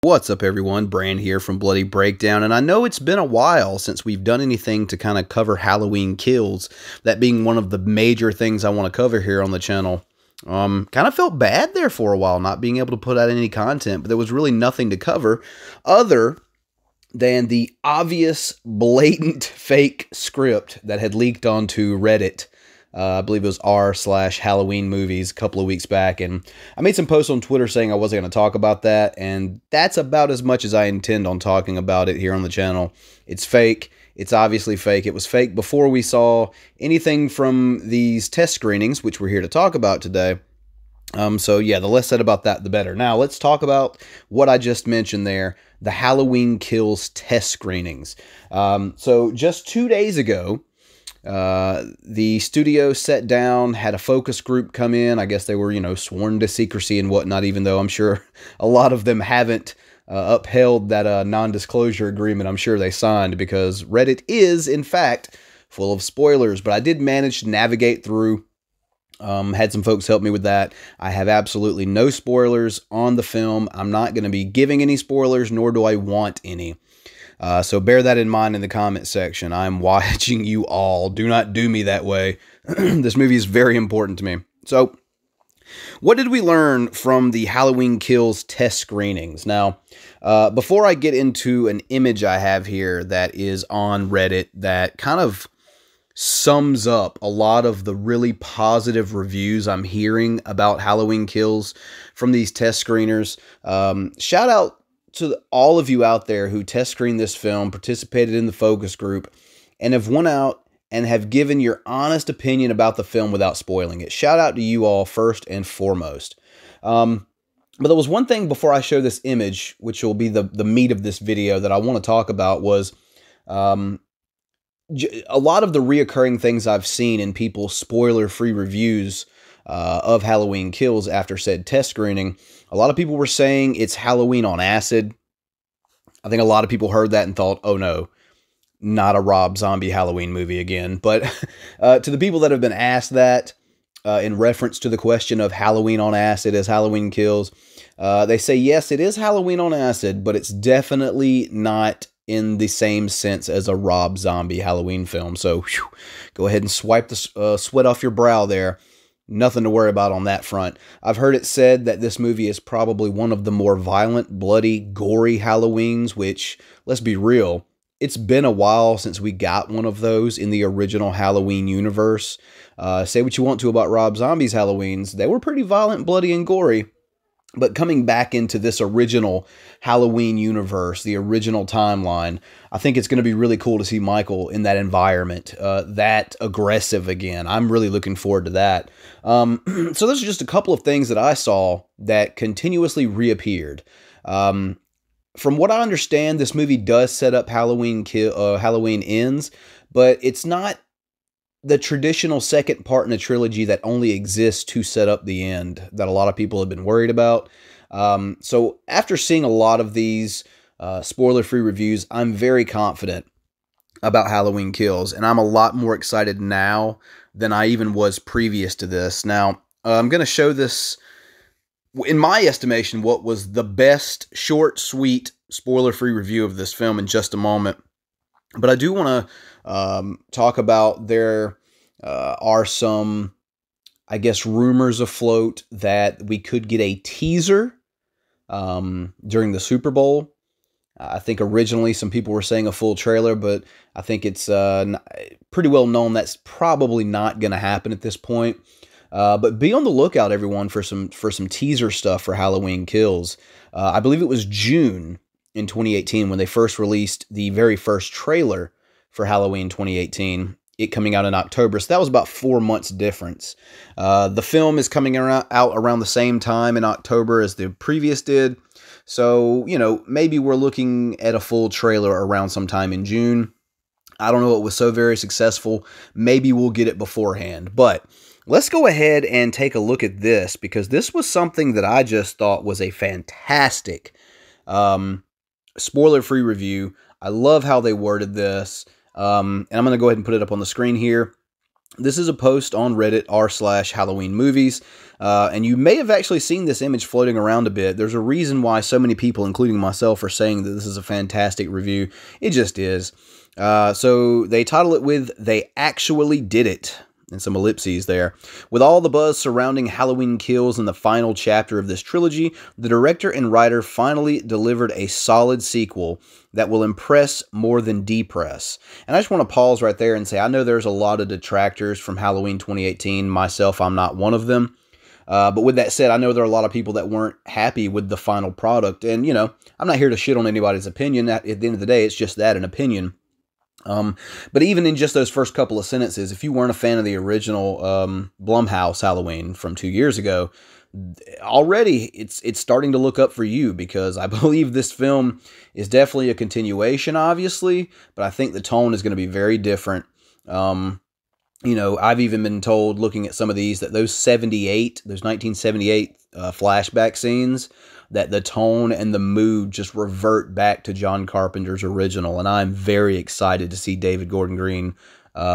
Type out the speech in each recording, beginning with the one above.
What's up everyone, Brand here from Bloody Breakdown, and I know it's been a while since we've done anything to kind of cover Halloween Kills, that being one of the major things I want to cover here on the channel. Kind of felt bad there for a while not being able to put out any content, but there was really nothing to cover other than the obvious, blatant, fake script that had leaked onto Reddit. I believe it was r/HalloweenMovies a couple of weeks back, and I made some posts on Twitter saying I wasn't going to talk about that, and that's about as much as I intend on talking about it here on the channel. It's fake. It's obviously fake. It was fake before we saw anything from these test screenings, which we're here to talk about today. So yeah, the less said about that, the better. Now let's talk about what I just mentioned there, the Halloween Kills test screenings. So just 2 days ago, the studio sat down, had a focus group come in. I guess they were, you know, sworn to secrecy and whatnot, even though I'm sure a lot of them haven't upheld that non-disclosure agreement I'm sure they signed, because Reddit is, in fact, full of spoilers. But I did manage to navigate through, had some folks help me with that. I have absolutely no spoilers on the film. I'm not going to be giving any spoilers, nor do I want any. So bear that in mind in the comment section. I'm watching you all. Do not do me that way. This movie is very important to me. So what did we learn from the Halloween Kills test screenings? Now, before I get into an image I have here that is on Reddit that kind of sums up a lot of the really positive reviews I'm hearing about Halloween Kills from these test screeners, shout out to all of you out there who test screened this film, participated in the focus group, and have went out and have given your honest opinion about the film without spoiling it. Shout out to you all first and foremost. But there was one thing before I show this image, which will be the meat of this video, that I want to talk about was a lot of the reoccurring things I've seen in people's spoiler-free reviews of Halloween Kills after said test screening. A lot of people were saying it's Halloween on acid. I think a lot of people heard that and thought, oh no, not a Rob Zombie Halloween movie again. But to the people that have been asked that in reference to the question of Halloween on acid as Halloween Kills, they say, yes, it is Halloween on acid, but it's definitely not in the same sense as a Rob Zombie Halloween film. So whew, go ahead and swipe the sweat off your brow there. Nothing to worry about on that front. I've heard it said that this movie is probably one of the more violent, bloody, gory Halloweens, which, let's be real, it's been a while since we got one of those in the original Halloween universe. Say what you want to about Rob Zombie's Halloweens. They were pretty violent, bloody, and gory. But coming back into this original Halloween universe, the original timeline, I think it's going to be really cool to see Michael in that environment, that aggressive again. I'm really looking forward to that. So those are just a couple of things that I saw that continuously reappeared. From what I understand, this movie does set up Halloween Ends, but it's not the traditional second part in a trilogy that only exists to set up the end that a lot of people have been worried about. So after seeing a lot of these spoiler-free reviews, I'm very confident about Halloween Kills, and I'm a lot more excited now than I even was previous to this. Now, I'm going to show this, in my estimation, what was the best short, sweet, spoiler-free review of this film in just a moment. But I do want to talk about there are some, I guess, rumors afloat that we could get a teaser during the Super Bowl. I think originally some people were saying a full trailer, but I think it's pretty well known that's probably not going to happen at this point. But be on the lookout, everyone, for some teaser stuff for Halloween Kills. I believe it was June in 2018, when they first released the very first trailer for Halloween 2018, it coming out in October. So that was about 4 months difference. The film is coming out around the same time in October as the previous did. So, you know, maybe we're looking at a full trailer around sometime in June. I don't know. It was so very successful. Maybe we'll get it beforehand. But let's go ahead and take a look at this, because this was something that I just thought was a fantastic spoiler-free review. I love how they worded this. And I'm going to go ahead and put it up on the screen here. This is a post on Reddit, r/HalloweenMovies. And you may have actually seen this image floating around a bit. There's a reason why so many people, including myself, are saying that this is a fantastic review. It just is. So they title it with, "They Actually Did It," and some ellipses there. With all the buzz surrounding Halloween Kills and the final chapter of this trilogy, the director and writer finally delivered a solid sequel that will impress more than depress. And I just want to pause right there and say, I know there's a lot of detractors from Halloween 2018. Myself, I'm not one of them. But with that said, I know there are a lot of people that weren't happy with the final product. And, you know, I'm not here to shit on anybody's opinion. At the end of the day, it's just that, an opinion. But even in just those first couple of sentences, if you weren't a fan of the original Blumhouse Halloween from 2 years ago, already it's starting to look up for you, because I believe this film is definitely a continuation, obviously, but I think the tone is going to be very different. You know, I've even been told, looking at some of these, that those 1978 flashback scenes, that the tone and the mood just revert back to John Carpenter's original. And I'm very excited to see David Gordon Green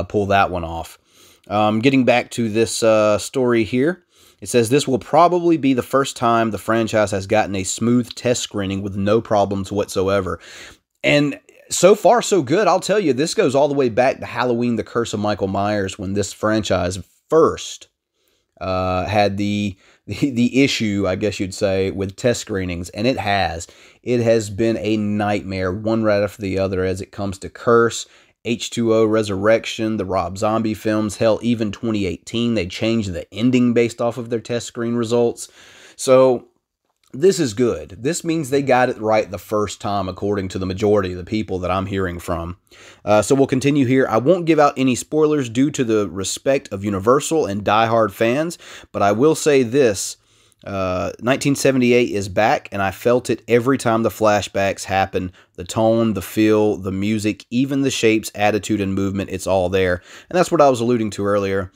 pull that one off. Getting back to this story here, it says, "This will probably be the first time the franchise has gotten a smooth test screening with no problems whatsoever." And so far, so good. I'll tell you, this goes all the way back to Halloween, The Curse of Michael Myers, when this franchise first had the issue, I guess you'd say, with test screenings, and it has been a nightmare, one right after the other, as it comes to Curse, H2O Resurrection, the Rob Zombie films, hell, even 2018, they changed the ending based off of their test screen results. So this is good. This means they got it right the first time, according to the majority of the people that I'm hearing from. So we'll continue here. "I won't give out any spoilers due to the respect of Universal and diehard fans, but I will say this, 1978 is back, and I felt it every time the flashbacks happen. The tone, the feel, the music, even the shapes, attitude, and movement, it's all there." And that's what I was alluding to earlier.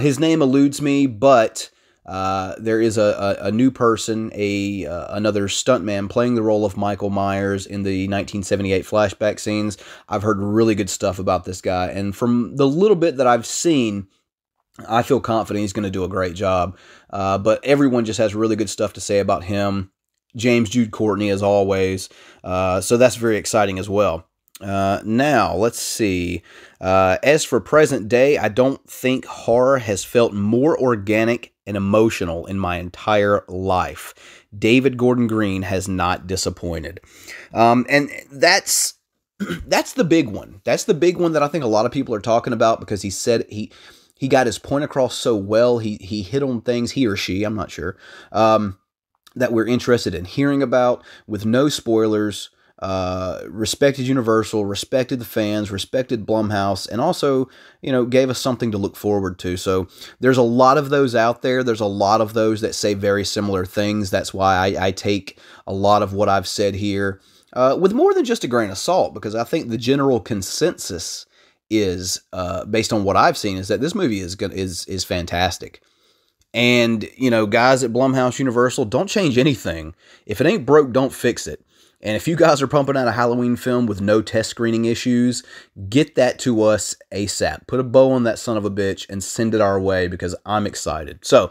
His name eludes me, but there is a new person, another stuntman playing the role of Michael Myers in the 1978 flashback scenes. I've heard really good stuff about this guy, and from the little bit that I've seen, I feel confident he's going to do a great job. But everyone just has really good stuff to say about him. James Jude Courtney, as always. So that's very exciting as well. Now, let's see. "As for present day, I don't think horror has felt more organic and emotional in my entire life. David Gordon Green has not disappointed." And that's the big one. That's the big one that I think a lot of people are talking about, because he said he got his point across so well. He hit on things, he or she, I'm not sure, that we're interested in hearing about, with no spoilers. Respected Universal, respected the fans, respected Blumhouse, and also, you know, gave us something to look forward to. So there's a lot of those out there. There's a lot of those that say very similar things. That's why I take a lot of what I've said here with more than just a grain of salt, because I think the general consensus is, based on what I've seen, is that this movie is fantastic. And, you know, guys at Blumhouse, Universal, don't change anything. If it ain't broke, don't fix it. And if you guys are pumping out a Halloween film with no test screening issues, get that to us ASAP. Put a bow on that son of a bitch and send it our way, because I'm excited. So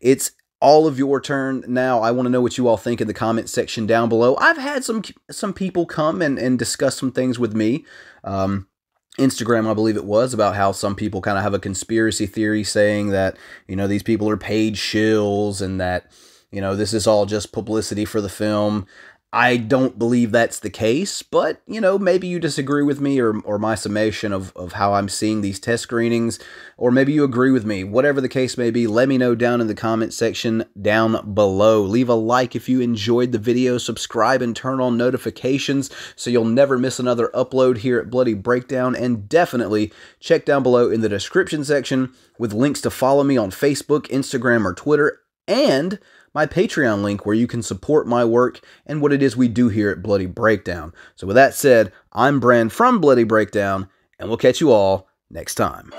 it's all of your turn now. I want to know what you all think in the comment section down below. I've had some people come and discuss some things with me. Instagram, I believe it was, about how some people kind of have a conspiracy theory saying that, you know, these people are paid shills and that, you know, this is all just publicity for the film. I don't believe that's the case, but, you know, maybe you disagree with me or my summation of how I'm seeing these test screenings, or maybe you agree with me. Whatever the case may be, let me know down in the comment section down below. Leave a like if you enjoyed the video, subscribe, and turn on notifications so you'll never miss another upload here at Bloody Breakdown, and definitely check down below in the description section with links to follow me on Facebook, Instagram, or Twitter, and my Patreon link where you can support my work and what it is we do here at Bloody Breakdown. So with that said, I'm Brand from Bloody Breakdown, and we'll catch you all next time.